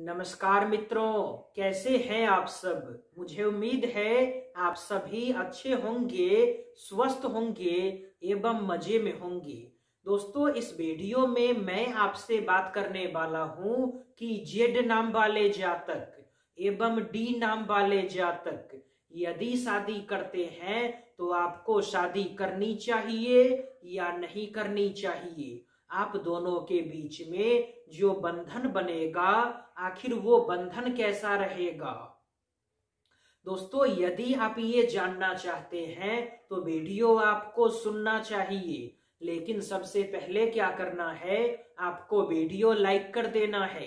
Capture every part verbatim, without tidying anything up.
नमस्कार मित्रों, कैसे हैं आप सब। मुझे उम्मीद है आप सभी अच्छे होंगे, स्वस्थ होंगे एवं मजे में होंगे। दोस्तों, इस वीडियो में मैं आपसे बात करने वाला हूं कि जेड नाम वाले जातक एवं डी नाम वाले जातक यदि शादी करते हैं तो आपको शादी करनी चाहिए या नहीं करनी चाहिए। आप दोनों के बीच में जो बंधन बनेगा, आखिर वो बंधन कैसा रहेगा। दोस्तों, यदि आप ये जानना चाहते हैं तो वीडियो आपको सुनना चाहिए, लेकिन सबसे पहले क्या करना है, आपको वीडियो लाइक कर देना है,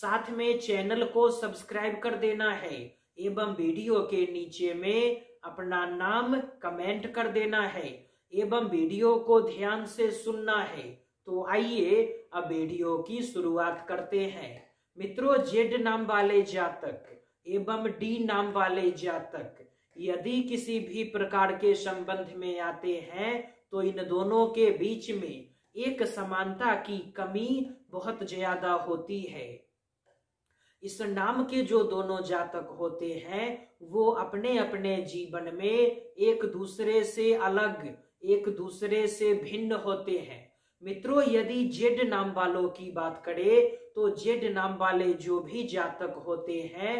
साथ में चैनल को सब्सक्राइब कर देना है एवं वीडियो के नीचे में अपना नाम कमेंट कर देना है एवं वीडियो को ध्यान से सुनना है। तो आइए अब वीडियो की शुरुआत करते हैं। मित्रों, जेड नाम वाले जातक एवं डी नाम वाले जातक यदि किसी भी प्रकार के संबंध में आते हैं तो इन दोनों के बीच में एक समानता की कमी बहुत ज्यादा होती है। इस नाम के जो दोनों जातक होते हैं वो अपने अपने जीवन में एक दूसरे से अलग, एक दूसरे से भिन्न होते हैं। मित्रों, यदि जेड नाम वालों की बात करें तो जेड नाम वाले जो भी जातक होते हैं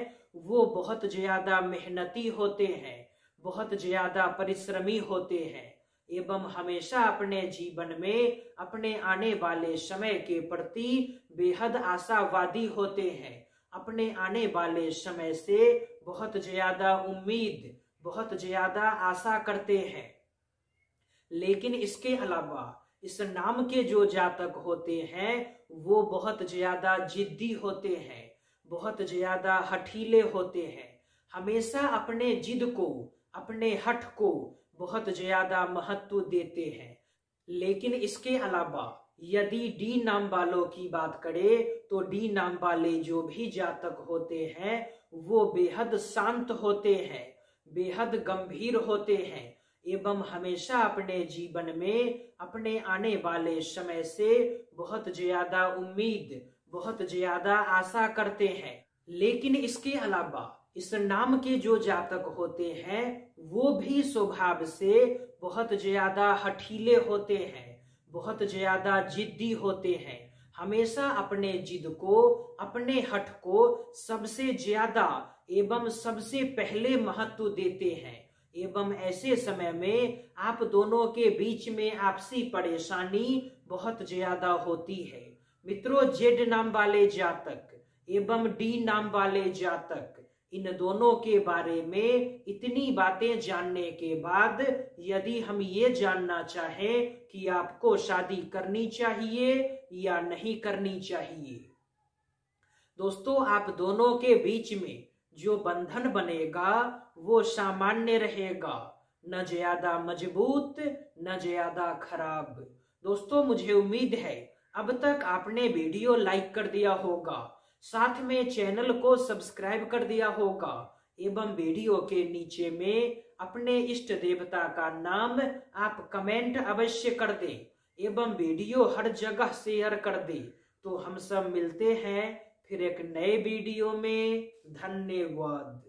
वो बहुत ज्यादा मेहनती होते हैं, बहुत ज्यादा परिश्रमी होते हैं एवं हमेशा अपने जीवन में अपने आने वाले समय के प्रति बेहद आशावादी होते हैं। अपने आने वाले समय से बहुत ज्यादा उम्मीद, बहुत ज्यादा आशा करते हैं। लेकिन इसके अलावा इस नाम के जो जातक होते हैं वो बहुत ज्यादा जिद्दी होते हैं, बहुत ज्यादा हठीले होते हैं, हमेशा अपने जिद को, अपने हठ को बहुत ज्यादा महत्व देते हैं। लेकिन इसके अलावा यदि डी नाम वालों की बात करें तो डी नाम वाले जो भी जातक होते हैं वो बेहद शांत होते हैं, बेहद गंभीर होते हैं एवं हमेशा अपने जीवन में अपने आने वाले समय से बहुत ज्यादा उम्मीद, बहुत ज्यादा आशा करते हैं। लेकिन इसके अलावा इस नाम के जो जातक होते हैं वो भी स्वभाव से बहुत ज्यादा हठीले होते हैं, बहुत ज्यादा जिद्दी होते हैं, हमेशा अपने जिद को, अपने हठ को सबसे ज्यादा एवं सबसे पहले महत्व देते हैं एवं ऐसे समय में आप दोनों के बीच में आपसी परेशानी बहुत ज्यादा होती है। मित्रों, जेड नाम वाले जातक एवं डी नाम वाले जातक इन दोनों के बारे में इतनी बातें जानने के बाद यदि हम ये जानना चाहें कि आपको शादी करनी चाहिए या नहीं करनी चाहिए, दोस्तों आप दोनों के बीच में जो बंधन बनेगा वो सामान्य रहेगा, न ज्यादा मजबूत न ज्यादा खराब। दोस्तों, मुझे उम्मीद है अब तक आपने वीडियो लाइक कर दिया होगा, साथ में चैनल को सब्सक्राइब कर दिया होगा एवं वीडियो के नीचे में अपने इष्ट देवता का नाम आप कमेंट अवश्य कर दें एवं वीडियो हर जगह शेयर कर दें। तो हम सब मिलते हैं फिर एक नए वीडियो में। धन्यवाद।